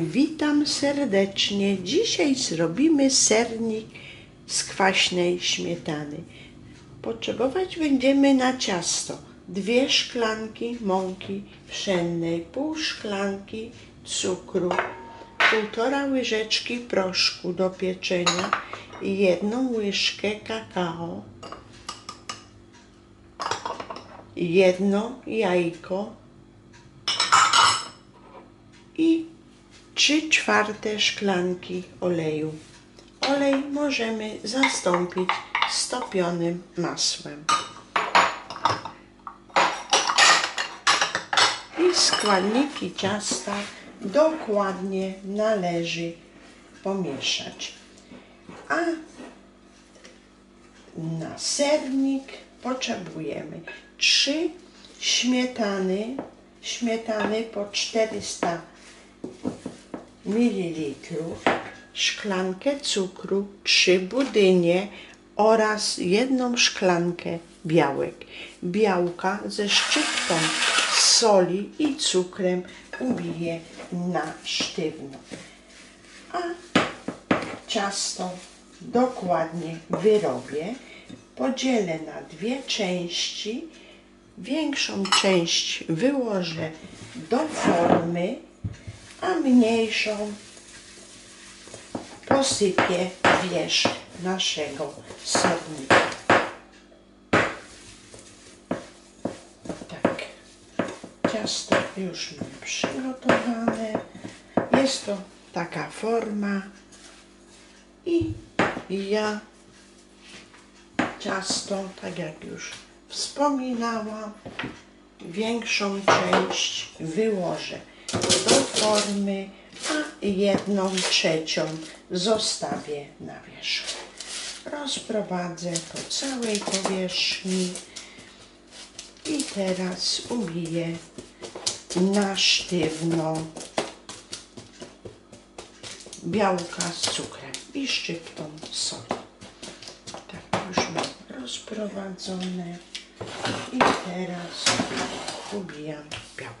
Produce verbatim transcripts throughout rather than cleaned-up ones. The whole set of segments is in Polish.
Witam serdecznie. Dzisiaj zrobimy sernik z kwaśnej śmietany. Potrzebować będziemy na ciasto dwie szklanki mąki pszennej, pół szklanki cukru, półtora łyżeczki proszku do pieczenia i jedną łyżkę kakao, jedno jajko i trzy czwarte szklanki oleju. Olej możemy zastąpić stopionym masłem. I składniki ciasta dokładnie należy pomieszać. A na sernik potrzebujemy trzy śmietany, śmietany po czterysta mililitrów, szklankę cukru, trzy budynie oraz jedną szklankę białek. Białka ze szczyptą soli i cukrem ubiję na sztywno. A ciasto dokładnie wyrobię. Podzielę na dwie części. Większą część wyłożę do formy, a mniejszą posypię wierzch naszego sernika. Tak, ciasto już mam przygotowane. Jest to taka forma i ja ciasto, tak jak już wspominałam, większą część wyłożę do formy, a jedną trzecią zostawię na wierzchu. Rozprowadzę po całej powierzchni i teraz ubiję na sztywno białka z cukrem i szczyptą soli. Tak, już mam rozprowadzone i teraz ubijam białka.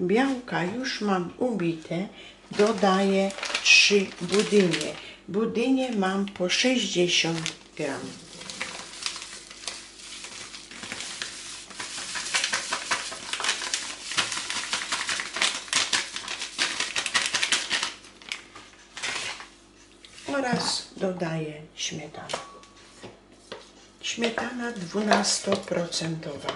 Białka już mam ubite, dodaję trzy budynie. Budynie mam po sześćdziesiąt gramów. Oraz dodaję śmietanę. Śmietana dwunastoprocentowa.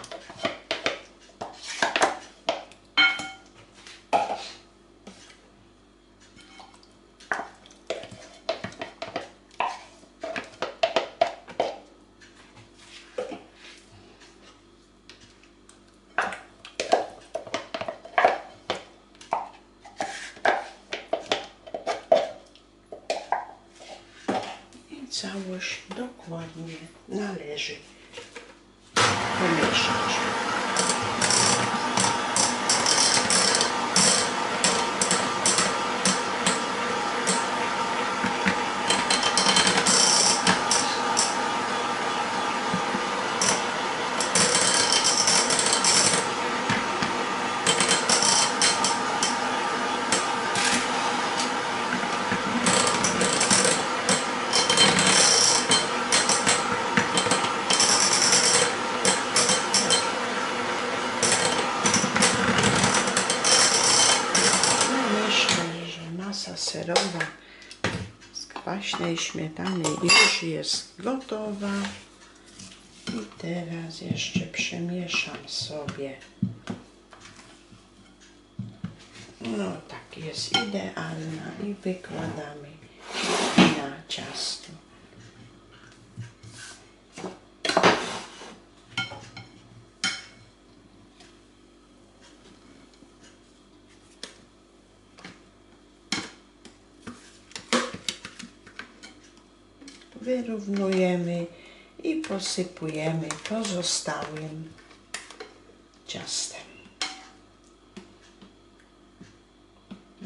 Całość dokładnie należy pomieszać. Serowa z kwaśnej śmietany już jest gotowa i teraz jeszcze przemieszam sobie. No tak, jest idealna i wykładamy na ciasto. Wyrównujemy i posypujemy pozostałym ciastem.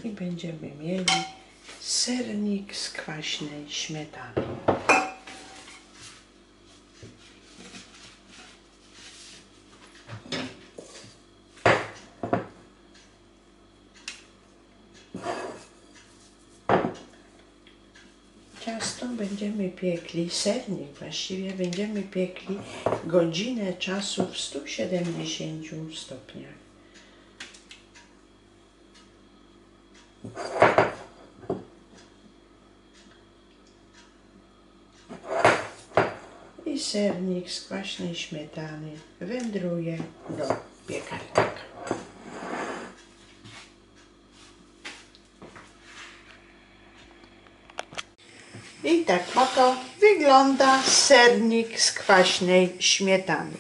I będziemy mieli sernik z kwaśnej śmietany. ciasto będziemy piekli, sernik właściwie, będziemy piekli godzinę czasu w stu siedemdziesięciu stopniach. I sernik z kwaśnej śmietany wędruje do piekarnika. I tak oto wygląda sernik z kwaśnej śmietany.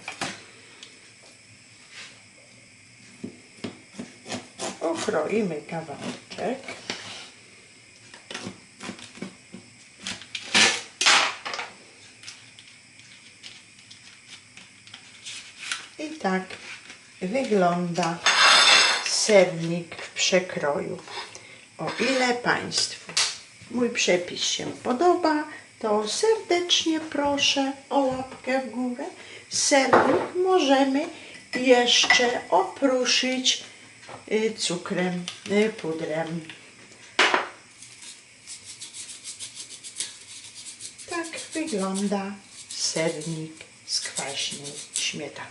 Okroimy kawałeczek. I tak wygląda sernik w przekroju. O ile Państwu mój przepis się podoba, to serdecznie proszę o łapkę w górę. Sernik możemy jeszcze opruszyć cukrem, pudrem. Tak wygląda sernik z kwaśnej śmietany.